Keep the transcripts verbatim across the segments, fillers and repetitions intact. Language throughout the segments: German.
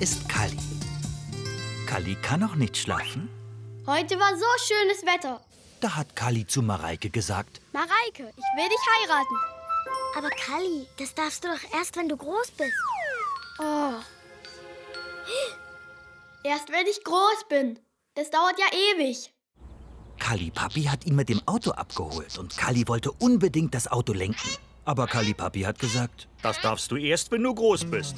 ist Kalli. Kalli kann noch nicht schlafen. Heute war so schönes Wetter. Da hat Kalli zu Mareike gesagt: Mareike, ich will dich heiraten. Aber Kalli, das darfst du doch erst, wenn du groß bist. Oh. Erst wenn ich groß bin. Das dauert ja ewig. Kalli Papi hat ihn mit dem Auto abgeholt und Kalli wollte unbedingt das Auto lenken. Aber Kalli Papi hat gesagt: Das darfst du erst, wenn du groß bist.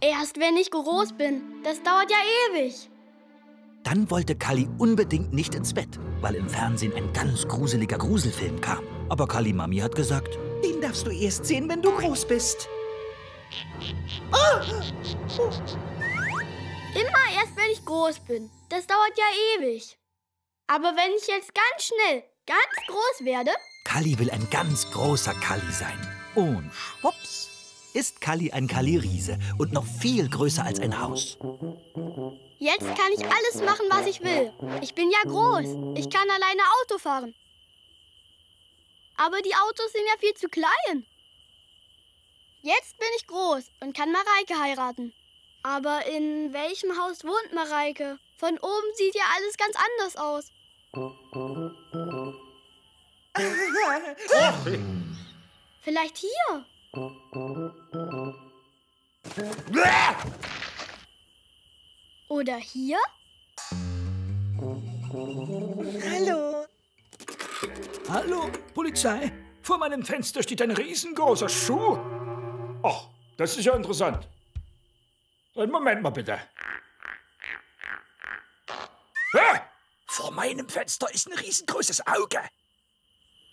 Erst wenn ich groß bin. Das dauert ja ewig. Dann wollte Kalli unbedingt nicht ins Bett, weil im Fernsehen ein ganz gruseliger Gruselfilm kam. Aber Kalli Mami hat gesagt: Den darfst du erst sehen, wenn du groß bist. Oh! Oh. Immer erst, wenn ich groß bin. Das dauert ja ewig. Aber wenn ich jetzt ganz schnell ganz groß werde... Kalli will ein ganz großer Kalli sein. Und schwupps ist Kalli ein Kalli-Riese und noch viel größer als ein Haus. Jetzt kann ich alles machen, was ich will. Ich bin ja groß. Ich kann alleine Auto fahren. Aber die Autos sind ja viel zu klein. Jetzt bin ich groß und kann Mareike heiraten. Aber in welchem Haus wohnt Mareike? Von oben sieht ja alles ganz anders aus. Oh. Vielleicht hier? Oder hier? Hallo. Hallo, Polizei. Vor meinem Fenster steht ein riesengroßer Schuh. Ach, das ist ja interessant. Moment mal bitte. Ah, vor meinem Fenster ist ein riesengroßes Auge.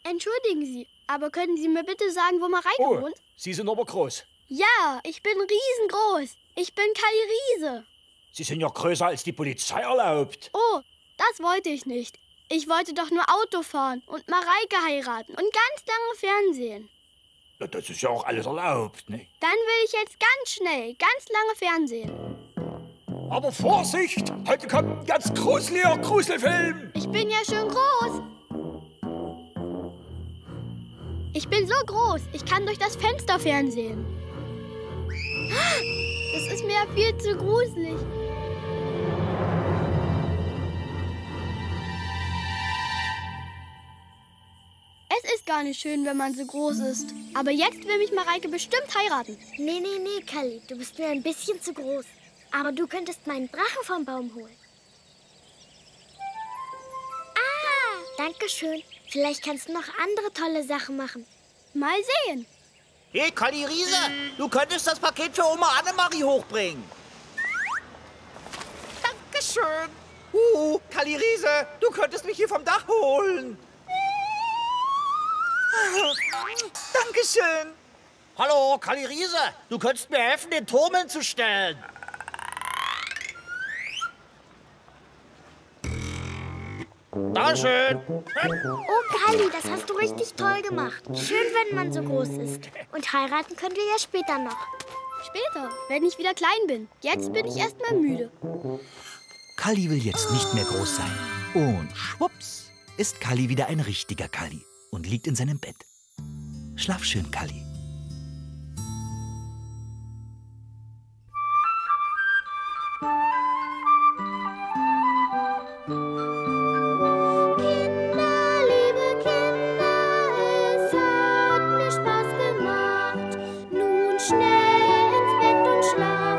Entschuldigen Sie, aber können Sie mir bitte sagen, wo Mareike oh, wohnt? Sie sind aber groß. Ja, ich bin riesengroß. Ich bin Kalli Riese. Sie sind ja größer, als die Polizei erlaubt. Oh, das wollte ich nicht. Ich wollte doch nur Auto fahren und Mareike heiraten und ganz lange Fernsehen. Das ist ja auch alles erlaubt, ne? Dann will ich jetzt ganz schnell, ganz lange Fernsehen. Aber Vorsicht! Heute kommt ein ganz gruseliger Gruselfilm! Ich bin ja schon groß! Ich bin so groß, ich kann durch das Fenster fernsehen. Das ist mir ja viel zu gruselig. Gar nicht schön, wenn man so groß ist. Aber jetzt will mich Mareike bestimmt heiraten. Nee, nee, nee, Kalli, du bist mir ein bisschen zu groß. Aber du könntest meinen Drachen vom Baum holen. Ah, danke schön. Vielleicht kannst du noch andere tolle Sachen machen. Mal sehen. Hey, Kalli Riese, du könntest das Paket für Oma Annemarie hochbringen. Dankeschön. Uh, Kalli Riese, du könntest mich hier vom Dach holen. Dankeschön. Hallo, Kalli Riese. Du könntest mir helfen, den Turm hinzustellen. Dankeschön. Oh, Kalli, das hast du richtig toll gemacht. Schön, wenn man so groß ist. Und heiraten können wir ja später noch. Später, wenn ich wieder klein bin. Jetzt bin ich erstmal müde. Kalli will jetzt nicht mehr groß sein. Und schwupps ist Kalli wieder ein richtiger Kalli und liegt in seinem Bett. Schlaf schön, Kalli. Schnell ins Bett und schlaf.